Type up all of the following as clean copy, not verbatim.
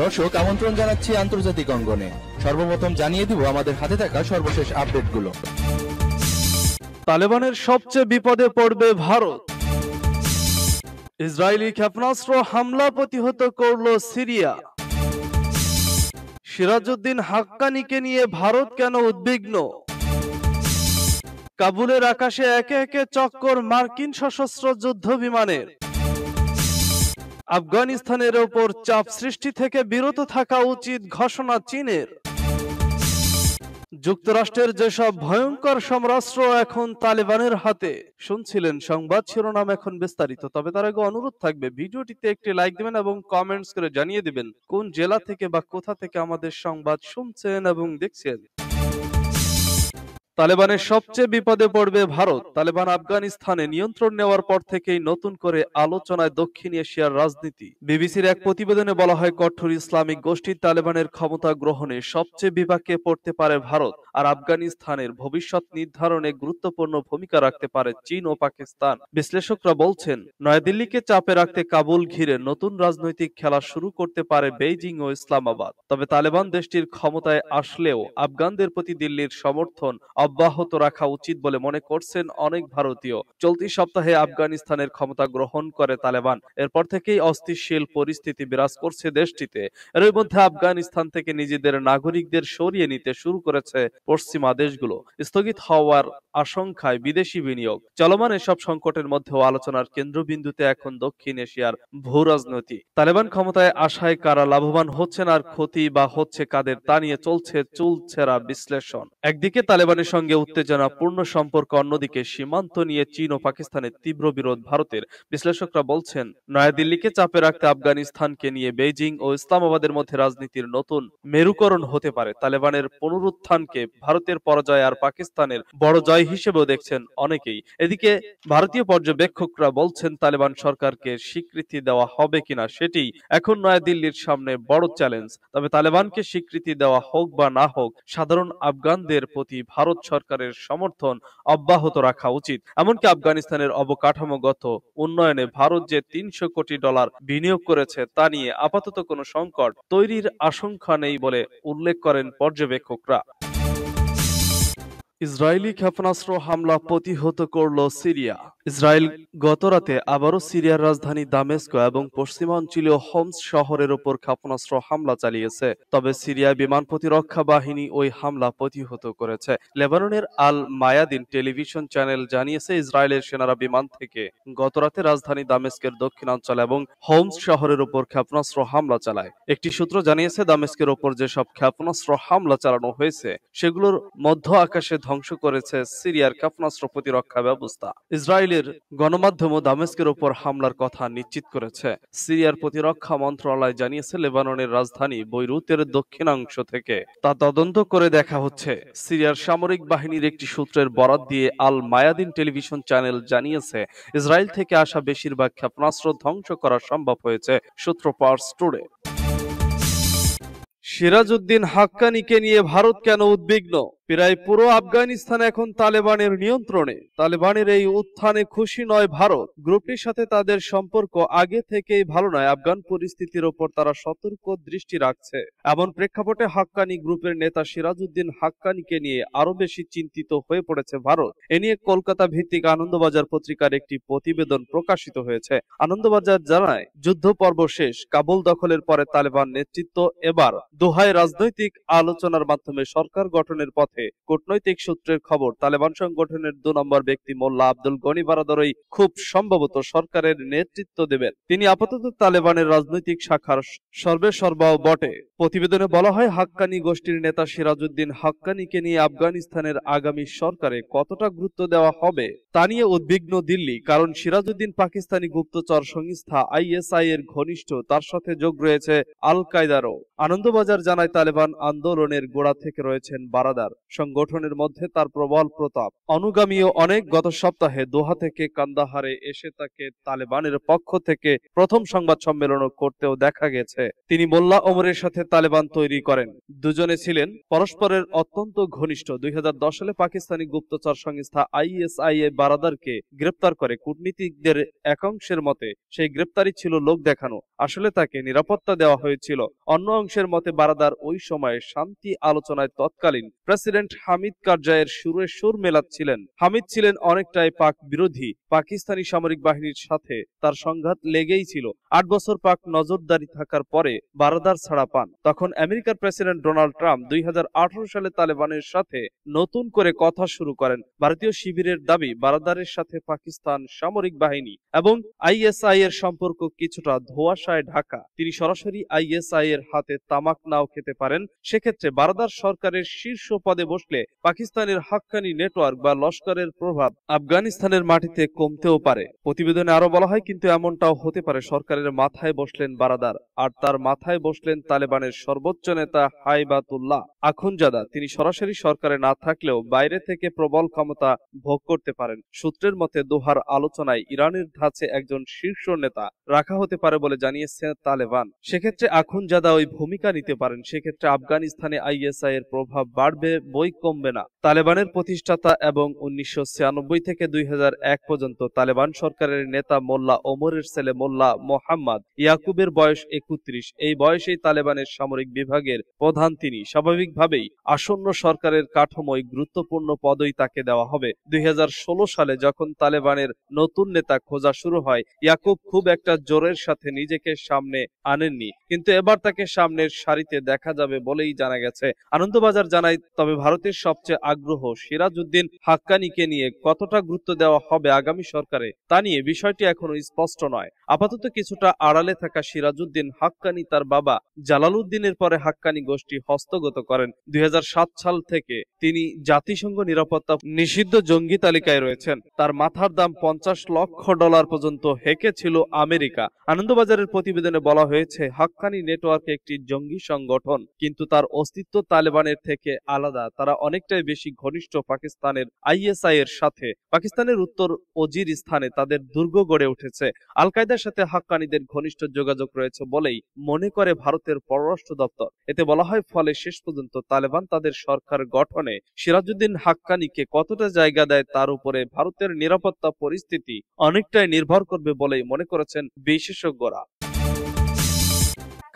दर्शक আমন্ত্রণ জানাচ্ছি আন্তর্জাতিক অঙ্গনে। সর্বপ্রথম জানিয়ে দিব আমাদের হাতে থাকা সর্বশেষ আপডেটগুলো। তালেবানের সবচেয়ে বিপদে পড়বে ভারত। ইসরায়েলি ক্ষেপণাস্ত্র হামলা প্রতিহত করল সিরিয়া। সিরাজউদ্দিন হাক্কানিকে নিয়ে ভারত কেন উদ্বিগ্ন? কাবুলের আকাশে একে একে চক্কর মার্কিন সশস্ত্র যুদ্ধ বিমানের। আফগানিস্তানের ওপর চাপ সৃষ্টি থেকে বিরত থাকা উচিত ঘোষণা চীনের। যুক্তরাষ্ট্রের যেসব ভয়ঙ্কর সমরাস্ত্র এখন তালেবানের হাতে। শুনছিলেন সংবাদ শিরোনাম, এখন বিস্তারিত। তবে তার আগে অনুরোধ থাকবে ভিডিওটিতে একটি লাইক দিবেন এবং কমেন্টস করে জানিয়ে দিবেন কোন জেলা থেকে বা কোথা থেকে আমাদের সংবাদ শুনছেন এবং দেখছেন। তালেবানের সবচেয়ে বিপদে পড়বে ভারত। তালেবান আফগানিস্তানে নিয়ন্ত্রণ নেওয়ার পর থেকেই নতুন করে আলোচনায় দক্ষিণ এশিয়ার রাজনীতি। বিবিসির এক প্রতিবেদনে বলা হয়, কঠোর ইসলামিক গোষ্ঠী তালেবানের ক্ষমতা গ্রহণে সবচেয়ে বিপাকে পড়তে পারে ভারত, আর আফগানিস্তানের ভবিষ্যৎ নির্ধারণে গুরুত্বপূর্ণ ভূমিকা রাখতে পারে চীন ও পাকিস্তান। বিশ্লেষকরা বলছেন, নয়াদিল্লিকে চাপে রাখতে কাবুল ঘিরে নতুন রাজনৈতিক খেলা শুরু করতে পারে বেইজিং ও ইসলামাবাদ। তবে তালেবান দেশটির ক্ষমতায় আসলেও আফগানদের প্রতি দিল্লির সমর্থন অব্যাহত রাখা উচিত বলে মনে করছেন অনেক ভারতীয়। চলতি সপ্তাহে আফগানিস্তানের ক্ষমতা গ্রহণ করে তালেবান। এরপর থেকেই অস্থিতিশীল পরিস্থিতি বিরাজ করছে দেশটিতে। এরই মধ্যে আফগানিস্তান থেকে নিজেদের নাগরিকদের সরিয়ে নিতে শুরু করেছে পশ্চিমা দেশগুলো। স্থগিত হওয়ার আশঙ্কায় বিদেশি বিনিয়োগ। চলমান এসব সংকটের মধ্যেও আলোচনার কেন্দ্রবিন্দুতে এখন দক্ষিণ এশিয়ার ভূরাজনীতি। তালেবান ক্ষমতায় আসায় কারা লাভবান হচ্ছেন আর ক্ষতি বা হচ্ছে কাদের, তা নিয়ে চলছে চুলছেরা বিশ্লেষণ। একদিকে তালেবানের সঙ্গে উত্তেজনাপূর্ণ সম্পর্ক, অন্যদিকে সীমান্ত নিয়ে চীন ও পাকিস্তানের তীব্র বিরোধ ভারতের। বিশ্লেষকরা বলছেন, নয়াদিল্লিকে চাপে রাখতে আফগানিস্তানকে নিয়ে বেইজিং ও ইসলামাবাদের মধ্যে রাজনীতির নতুন মেরুকরণ হতে পারে। তালেবানের পুনরুত্থানকে ভারতের পরাজয় আর পাকিস্তানের বড় জয় হিসেবেও দেখছেন অনেকেই। এদিকে ভারতীয় পর্যবেক্ষকরা বলছেন, তালেবান সরকারকে স্বীকৃতি দেওয়া হবে কিনা সেটি এখন নয়াদিল্লির সামনে বড় চ্যালেঞ্জ। তবে তালেবানকে স্বীকৃতি দেওয়া হোক বা না হোক, সাধারণ আফগানদের প্রতি ভারত সরকারের সমর্থন অব্যাহত রাখা উচিত। এমনকি আফগানিস্তানের অবকাঠামোগত উন্নয়নে ভারত যে $300 কোটি বিনিয়োগ করেছে, তা নিয়ে আপাতত কোনো সংকট তৈরির আশঙ্কা নেই বলে উল্লেখ করেন পর্যবেক্ষকরা। ইসরায়েলি ক্ষেপণাস্ত্র হামলা প্রতিহত করল সিরিয়া। ইসরায়েল গতরাতে আবারও সিরিয়ার রাজধানী দামেস্ক এবং পশ্চিমাঞ্চলীয় হোমস শহরের উপর ক্ষেপণাস্ত্র হামলা চালিয়েছে। তবে সিরিয়া বিমান প্রতিরক্ষা বাহিনী ওই হামলা প্রতিহত করেছে। লেবাননের আল মায়াদিন টেলিভিশন চ্যানেল জানিয়েছে, ইসরায়েলের সেনারা বিমান থেকে গতরাতে রাজধানী দামেস্কের দক্ষিণাঞ্চল এবং হোমস শহরের উপর ক্ষেপণাস্ত্র হামলা চালায়। একটি সূত্র জানিয়েছে, দামেস্কের ওপর যেসব ক্ষেপণাস্ত্র হামলা চালানো হয়েছে, সেগুলোর মধ্য আকাশে ধ্বংস করেছে সিরিয়ার ক্ষেপণাস্ত্র প্রতিরক্ষা ব্যবস্থা। ইসরায়েলের গণমাধ্যমও দামেস্কের ওপর হামলার কথা নিশ্চিত করেছে। সিরিয়ার প্রতিরক্ষা মন্ত্রণালয় জানিয়েছে, লেবাননের রাজধানী বৈরুতের দক্ষিণাংশ থেকে তা তদন্ত করে দেখা হচ্ছে। সিরিয়ার সামরিক বাহিনীর একটি সূত্রের বরাত দিয়ে আল মায়াদিন টেলিভিশন চ্যানেল জানিয়েছে, ইসরায়েল থেকে আসা বেশিরভাগ ক্ষেপণাস্ত্র ধ্বংস করা সম্ভব হয়েছে। সূত্র পার্স টুডে। সিরাজউদ্দিন হাক্কানিকে নিয়ে ভারত কেন উদ্বিগ্ন? প্রায় পুরো আফগানিস্তান এখন তালেবানের নিয়ন্ত্রণে। তালেবানের এই উত্থানে খুশি নয় ভারত। গ্রুপটির সাথে তাদের সম্পর্ক আগে থেকেই ভালো নয়। আফগান পরিস্থিতির ওপর তারা সতর্ক দৃষ্টি রাখছে। এমন প্রেক্ষাপটে হাক্কানি গ্রুপের নেতা সিরাজউদ্দিন হাক্কানিকে নিয়ে আরো বেশি চিন্তিত হয়ে পড়েছে ভারত। এ নিয়ে কলকাতা ভিত্তিক আনন্দবাজার পত্রিকার একটি প্রতিবেদন প্রকাশিত হয়েছে। আনন্দবাজার জানায়, যুদ্ধ পর্ব শেষ। কাবুল দখলের পরে তালেবান নেতৃত্ব এবার দোহায় রাজনৈতিক আলোচনার মাধ্যমে সরকার গঠনের পথে। কূটনৈতিক সূত্রের খবর, তালেবান সংগঠনের ২ নম্বর ব্যক্তি মোল্লা আব্দুল গনি বারাদারি খুব সম্ভবত সরকারের নেতৃত্ব দেবেন। তিনি আপাতত তালেবানের রাজনৈতিক শাখার সর্বেসর্বাও বটে। প্রতিবেদনে বলা হয়, হাক্কানি গোষ্ঠীর নেতা সিরাজউদ্দিন হাক্কানিকে নিয়ে আফগানিস্তানের আগামী সরকারে কতটা গুরুত্ব দেওয়া হবে তা নিয়ে উদ্বিগ্ন দিল্লি। কারণ সিরাজউদ্দিন পাকিস্তানি গুপ্তচর সংস্থা ISI এর ঘনিষ্ঠ, তার সাথে যোগ রয়েছে আল কায়দারও। আনন্দবাজার জানায়, তালেবান আন্দোলনের গোড়া থেকে রয়েছেন বারাদার। সংগঠনের মধ্যে তার প্রবল প্রতাপ। অনুগামীও অনেক। গত সপ্তাহে দোহা থেকে কান্দাহারে এসে তাকে তালেবানের পক্ষ থেকে প্রথম সংবাদ সম্মেলন করতেও দেখা গেছে। তিনি মোল্লা ওমরের সাথে तालेबान तैरी करें। दुजने छिलेन परस्परेर अत्यंत घनिष्ठ। 2010 साले पाकिस्तानी गुप्तचर संस्था ISI बारादार के ग्रेप्तार करे। कूटनीतिकदेर एकांशेर मते सेई ग्रेप्तारी छिलो लोक देखानो। आसले ताके निरापत्ता देवा हयेछिलो। अन्य अंशेर मते बारादार ओई समय शांति आलोचनाय तत्कालीन प्रेसिडेंट हामिद कारजाइएर सुरे सुर मेलाच्छिलेन। हामिद छिलेन अनेकटाई पाक बिरोधी। पाकिस्तानी सामरिक बाहिनीर साथे तार संघात लेगेई छिलो। 8 बछर पाक नजरदारी थाकार परे बारादार छाड़ा पान। तखन अमेरिकार प्रेसिडेंट डोनाल्ड ट्राम्प 2018 साले तालेबानेर साथे नतुन करे कथा शुरू करेन। भारतीय शिविरेर दाबी बारादारेर साथे पाकिस्तान सामरिक बाहिनी एबं ISI एर सम्पर्क किछुटा धोयाशाय ढाका। तिनि सरासरि ISI एर हाते तामाक नाओ खेते पारेन। से क्षेत्रे बारादार सरकारेर शीर्ष पदे बसले पाकिस्तानेर हाक्कानी नेटवर्क बा लश्करेर प्रभाव आफगानिस्तानेर माटिते कमतेও পারে। প্রতিবেদনে আরো বলা হয় কিন্তু এমনটাও হতে পারে সরকারের মাথায় বসলেন বারাদার। আর তার মাথায় বসলেন তালেবানের সর্বোচ্চ নেতা হাইবাতুল্লাহ আখুনজাদা। তিনি সরাসরি সরকারে না থাকলেও বাইরে থেকে প্রবল ক্ষমতা ভোগ করতে পারেন। সূত্রের মতে দোহার আলোচনায় ইরানের ধাঁচে একজন শীর্ষ নেতা রাখা হতে পারে বলে জানিয়েছে তালেবান। সেক্ষেত্রে আখুনজাদা ওই ভূমিকা নিতে পারেন। সেক্ষেত্রে আফগানিস্তানে ISI এর প্রভাব বাড়বে বই কমবে না। তালেবানের প্রতিষ্ঠাতা এবং 1996 থেকে 2001 পর্যন্ত তালেবান সরকারের নেতা মোল্লা ওমরের ছেলে মোল্লা মোহাম্মদ ইয়াকুবের বয়স 31। এই বয়সেই তালেবানের সামরিক বিভাগের প্রধান তিনি। স্বাভাবিকভাবেই আসন্ন সরকারের কাঠামোয় গুরুত্বপূর্ণ পদই তাকে দেওয়া হবে। 2016 সালে যখন তালেবানের নতুন নেতা খোঁজা শুরু হয় ইয়াকুব খুব একটা জোরের সাথে নিজেকে সামনে আনেননি, কিন্তু এবার তাকে সামনের সারিতে দেখা যাবে বলেই জানা গেছে। আনন্দবাজার জানায় তবে ভারতের সবচেয়ে আগ্রহ সিরাজউদ্দিন হাক্কানিকে নিয়ে কতটা গুরুত্ব দেওয়া হবে আগামী সরকারে তা নিয়ে বিষয়টি এখনো স্পষ্ট নয়। আপাতত কিছুটা আড়ালে থাকা সিরাজউদ্দিন হাক্কানি তার বাবা জালালউদ্দিনের পরে হাক্কানি গোষ্ঠী হস্তগত করেন। 2007 সাল থেকে তিনি জাতিসংঘ নিরাপত্তা নিষিদ্ধ জঙ্গি তালিকায় রয়েছেন। তার মাথার দাম $50 লক্ষ পর্যন্ত হেঁকেছিল আমেরিকা। আনন্দবাজারের প্রতিবেদনে বলা হয়েছে হাক্কানি নেটওয়ার্ক একটি জঙ্গি সংগঠন, কিন্তু তার অস্তিত্ব তালেবানের থেকে আলাদা। তারা অনেকটাই বেশি ঘনিষ্ঠ পাকিস্তানের ISI এর সাথে। পাকিস্তানের উত্তর ওজিরিস্তানে তাদের দুর্গ গড়ে উঠেছে। আল কায়দার সাথে হাক্কানিদের ঘনিষ্ঠ যোগাযোগ রয়েছে বলেই মনে করে ভারতের পররাষ্ট্র দপ্তর। এতে বলা হয় ফলে শেষ পর্যন্ত তালেবান তাদের সরকার গঠনে সিরাজউদ্দিন হাক্কানিকে কতটা জায়গা দেয় তার উপরে ভারতের নিরাপত্তা পরিস্থিতি অনেকটাই নির্ভর করবে বলেই মনে করেছেন বিশেষজ্ঞরা।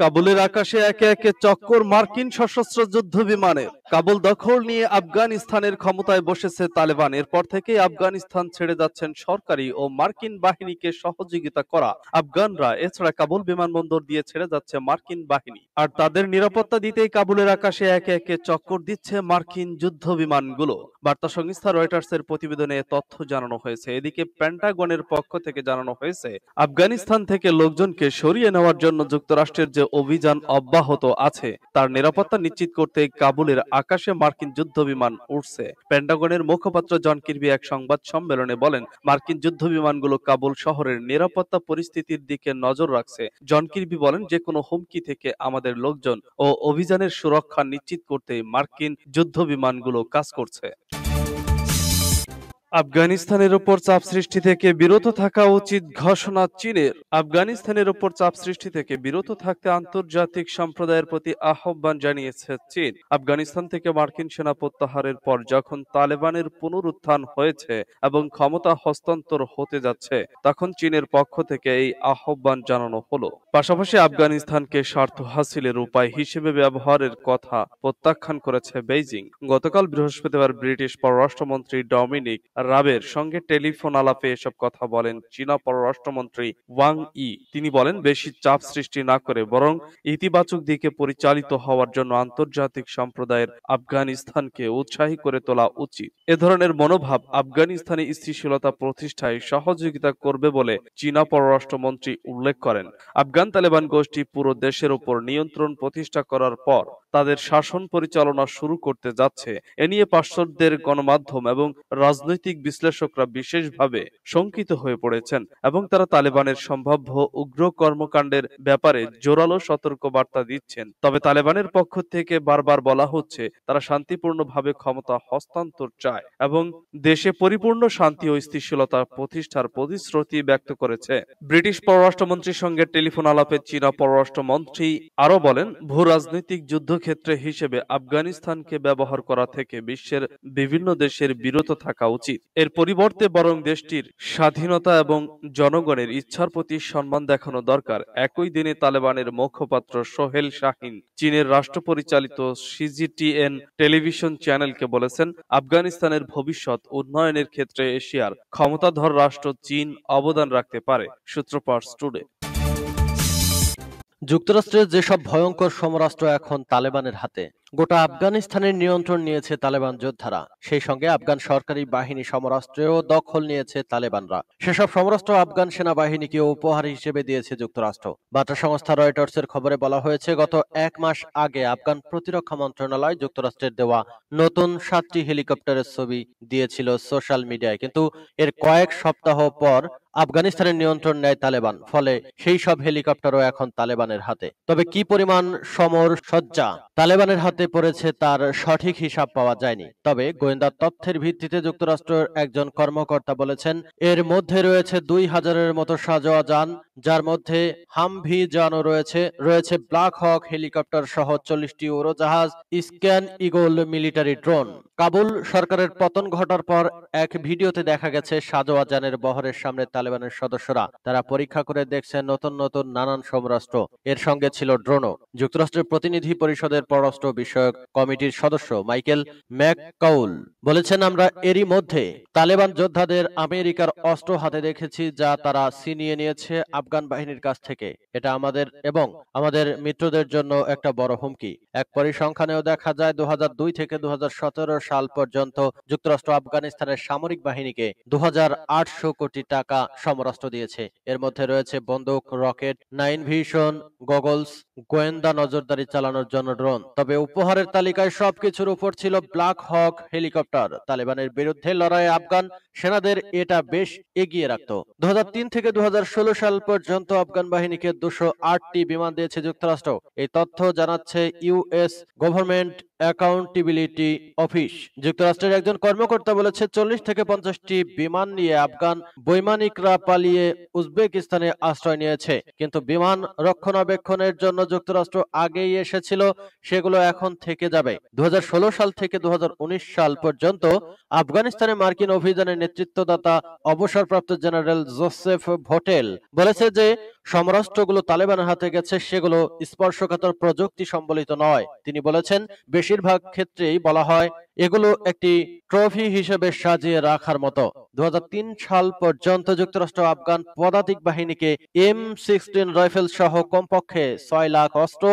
কাবুলের আকাশে একে একে চক্কর মার্কিন সশস্ত্র যুদ্ধ বিমানের। কাবুল দখল নিয়ে আফগানিস্তানের ক্ষমতায় বসেছে তালেবান। এরপর থেকে আফগানিস্তান ছেড়ে যাচ্ছেন সরকারি ও মার্কিন বাহিনীকে সহযোগিতা করা আফগানরা। এছাড়া কাবুল বিমানবন্দর দিয়ে ছেড়ে যাচ্ছে মার্কিন বাহিনী। আর তাদের নিরাপত্তা দিতেই কাবুলের আকাশে একে একে চক্কর দিচ্ছে মার্কিন যুদ্ধ বিমানগুলো। বার্তা সংস্থা রয়টার্সের প্রতিবেদনে তথ্য জানানো হয়েছে। এদিকে পেন্টাগনের পক্ষ থেকে জানানো হয়েছে আফগানিস্তান থেকে লোকজনকে সরিয়ে নেওয়ার জন্য যুক্তরাষ্ট্রের যে অভিযান অব্যাহত আছে তার নিরাপত্তা নিশ্চিত করতে কাবুলের আকাশে মার্কিন যুদ্ধ বিমান উঠছে। পেন্টাগনের মুখপাত্র জন কিরবি এক সংবাদ সম্মেলনে বলেন মার্কিন যুদ্ধ বিমানগুলো কাবুল শহরের নিরাপত্তা পরিস্থিতির দিকে নজর রাখছে। জন কিরবি বলেন যে কোনো হুমকি থেকে আমাদের লোকজন ও অভিযানের সুরক্ষা নিশ্চিত করতে মার্কিন যুদ্ধ বিমানগুলো কাজ করছে। আফগানিস্তানের উপর চাপ সৃষ্টি থেকে বিরত থাকা উচিত ঘোষণা চীনের। আফগানিস্তানের উপর চাপ সৃষ্টি থেকে বিরত থাকতে আন্তর্জাতিক সম্প্রদায়ের প্রতি আহ্বান জানিয়েছে চীন। আফগানিস্তান থেকে মার্কিন সেনা প্রত্যাহারের পর যখন তালেবানের পুনরুত্থান হয়েছে এবং ক্ষমতা হস্তান্তর হতে যাচ্ছে তখন চীনের পক্ষ থেকে এই আহ্বান জানানো হলো। পাশাপাশি আফগানিস্তানকে স্বার্থ হাসিলের উপায় হিসেবে ব্যবহারের কথা প্রত্যাখ্যান করেছে বেইজিং। গতকাল বৃহস্পতিবার ব্রিটিশ পররাষ্ট্রমন্ত্রী ডমিনিক রাবের সঙ্গে টেলিফোন আলাপে এসব কথা বলেন চীনা পররাষ্ট্রমন্ত্রী ওয়াং ই। তিনি বলেন বেশি চাপ সৃষ্টি না করে বরং ইতিবাচক দিকে পরিচালিত হওয়ার জন্য আন্তর্জাতিক সম্প্রদায়ের আফগানিস্তানকে উৎসাহী করে তোলা উচিত। এ ধরনের মনোভাব আফগানিস্তানে স্থিতিশীলতা প্রতিষ্ঠায় সহযোগিতা করবে বলে চীনা পররাষ্ট্রমন্ত্রী উল্লেখ করেন। আফগান তালেবান গোষ্ঠী পুরো দেশের উপর নিয়ন্ত্রণ প্রতিষ্ঠা করার পর তাদের শাসন পরিচালনা শুরু করতে যাচ্ছে। এ নিয়ে পাশ্চাত্যের গণমাধ্যম এবং রাজনৈতিক রাজনৈতিক বিশ্লেষকরা বিশেষভাবে শঙ্কিত হয়ে পড়েছেন এবং তারা তালেবানের সম্ভাব্য উগ্র কর্মকাণ্ডের ব্যাপারে জোরালো সতর্কবার্তা দিচ্ছেন। তবে তালেবানের পক্ষ থেকে বারবার বলা হচ্ছে তারা শান্তিপূর্ণভাবে ক্ষমতা হস্তান্তর চায় এবং দেশে পরিপূর্ণ শান্তি ও স্থিতিশীলতা প্রতিষ্ঠার প্রতিশ্রুতি ব্যক্ত করেছে। ব্রিটিশ পররাষ্ট্রমন্ত্রীর সঙ্গে টেলিফোন আলাপে চীনা পররাষ্ট্রমন্ত্রী আরো বলেন, ভূ রাজনৈতিক যুদ্ধক্ষেত্র হিসেবে আফগানিস্তানকে ব্যবহার করা থেকে বিশ্বের বিভিন্ন দেশের বিরত থাকা উচিত। এর পরিবর্তে বরং দেশটির স্বাধীনতা এবং জনগণের ইচ্ছার প্রতি সম্মান দেখানো দরকার। একই দিনে তালেবানের মুখপাত্র সোহেল শাহিন চীনের রাষ্ট্র পরিচালিত সিজিটিএন টেলিভিশন চ্যানেলকে বলেছেন, আফগানিস্তানের ভবিষ্যৎ উন্নয়নের ক্ষেত্রে এশিয়ার ক্ষমতাধর রাষ্ট্র চীন অবদান রাখতে পারে। সূত্রপার্স টুডে। যুক্তরাষ্ট্রের যেসব ভয়ঙ্কর সমরাস্ত্র এখন তালেবানের হাতে, গোটা আফগানিস্তানের নিয়ন্ত্রণ নিয়েছে তালেবান যোদ্ধারা। সেই সঙ্গে আফগান সরকারি বাহিনী সমরাস্ত্রেও দখল নিয়েছে তালেবানরা। সেসব সমরাস্ত্র আফগান সেনাবাহিনীকে উপহার হিসেবে দিয়েছে যুক্তরাষ্ট্র। বার্তা সংস্থা রয়টার্সের খবরে বলা হয়েছে, গত এক মাস আগে আফগান প্রতিরক্ষা মন্ত্রণালয় যুক্তরাষ্ট্রের দেওয়া নতুন 7টি হেলিকপ্টারের ছবি দিয়েছিল সোশ্যাল মিডিয়ায়, কিন্তু এর কয়েক সপ্তাহ পর আফগানিস্তানের নিয়ন্ত্রণ নেয় তালেবান। ফলে সেই সব হেলিকপ্টারও এখন তালেবানের হাতে। তবে কি পরিমাণ সমর সজ্জা তালেবানের হাতে পড়েছে তার সঠিক হিসাব পাওয়া যায়নি। তবে গোয়েন্দা তথ্যের ভিত্তিতে যুক্তরাষ্ট্রের একজন কর্মকর্তা বলেছেন, এর মধ্যে রয়েছে 2000-এর মতো সাজোয়া যান, যার মধ্যে হামভি যানও রয়েছে ব্ল্যাক হক হেলিকপ্টার সহ 40টি উড়োজাহাজ, scan eagle military drone. Kabul সরকারের পতন ঘটার পর এক ভিডিওতে দেখা গেছে সাজোয়া যানের বহরের সামনে তালেবানের সদস্যরা। তারা পরীক্ষা করে দেখছেন নতুন নতুন নানান সমরাস্ত্র, এর সঙ্গে ছিল ড্রোনও। যুক্তরাষ্ট্রের প্রতিনিধি পরিষদের পররাষ্ট্র বিষয়ক কমিটির সদস্য মাইকেল ম্যাককাউল বলেছেন, আমরা এরই মধ্যে তালেবান যোদ্ধাদের আমেরিকার অস্ত্র হাতে দেখেছি, যা তারা ছিনিয়ে নিয়েছে আফগান বাহিনীর কাছ থেকে। এটা আমাদের এবং আমাদের মিত্রদের জন্য একটা বড় হুমকি। এক পরিসংখ্যানেও দেখা যায় 2002 থেকে 2017 সাল পর্যন্ত যুক্তরাষ্ট্র আফগানিস্তানের সামরিক বাহিনীকে 2800 কোটি টাকা সমরাস্ত্র দিয়েছে। এর মধ্যে রয়েছে বন্দুক, রকেট, নাইন ভিশন গগলস, গোয়েন্দা নজরদারি চালানোর জন্য ড্রোন। তবে উপহারের তালিকায় সবকিছুর উপর ছিল ব্ল্যাক হক হেলিকপ্টার। তালেবানের বিরুদ্ধে লড়াইয়ে আফগান সেনাদের এটা বেশ এগিয়ে রাখত। 2003 থেকে 2016 সাল পর্যন্ত আফগান বাহিনীকে 208টি বিমান দিয়েছে যুক্তরাষ্ট্র। এই তথ্য জানাচ্ছে ইউএস গভর্নমেন্ট অ্যাকাউন্টেবিলিটি অফিস। যুক্তরাষ্ট্রের একজন কর্মকর্তা বলেছে, 40 থেকে 50টি বিমান নিয়ে আফগান বৈমানিকরা পালিয়ে উজবেকিস্তানে আশ্রয় নিয়েছে, কিন্তু বিমান রক্ষণাবেক্ষণের জন্য যুক্তরাষ্ট্র আগেই এসেছিল, সেগুলো এখন থেকে যাবে। 2016 সাল থেকে 2019 সাল পর্যন্ত আফগানিস্তানে মার্কিন অভিযানের নেতৃত্বদাতা অবসরপ্রাপ্ত জেনারেল জোসেফ ভোটেল বলেছে যে সমরাস্ত্রগুলো তালেবানের হাতে গেছে সেগুলো স্পর্শকাতর প্রযুক্তি সম্বলিত নয়। তিনি বলেছেন, বেশিরভাগ ক্ষেত্রেই বলা হয় এগুলো একটি ট্রফি হিসেবে সাজিয়ে রাখার মতো। 2003 সাল পর্যন্ত যুক্তরাষ্ট্র আফগান পদাতিক বাহিনীকে M16 রাইফেল সহ কমপক্ষে 6 লাখ অস্ত্র,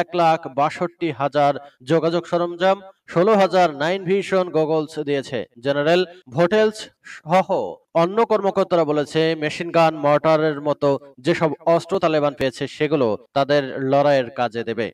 1,62,000 যোগাযোগ সরঞ্জাম, 16,000 নাইন ভিশন গগলস দিয়েছে। জেনারেল ভোটেলস সহ অন্য কর্মকর্তারা বলেছে, মেশিন গান, মর্টারের মতো যেসব অস্ত্র তালেবান পেয়েছে সেগুলো তাদের লড়াইয়ের কাজে দেবে।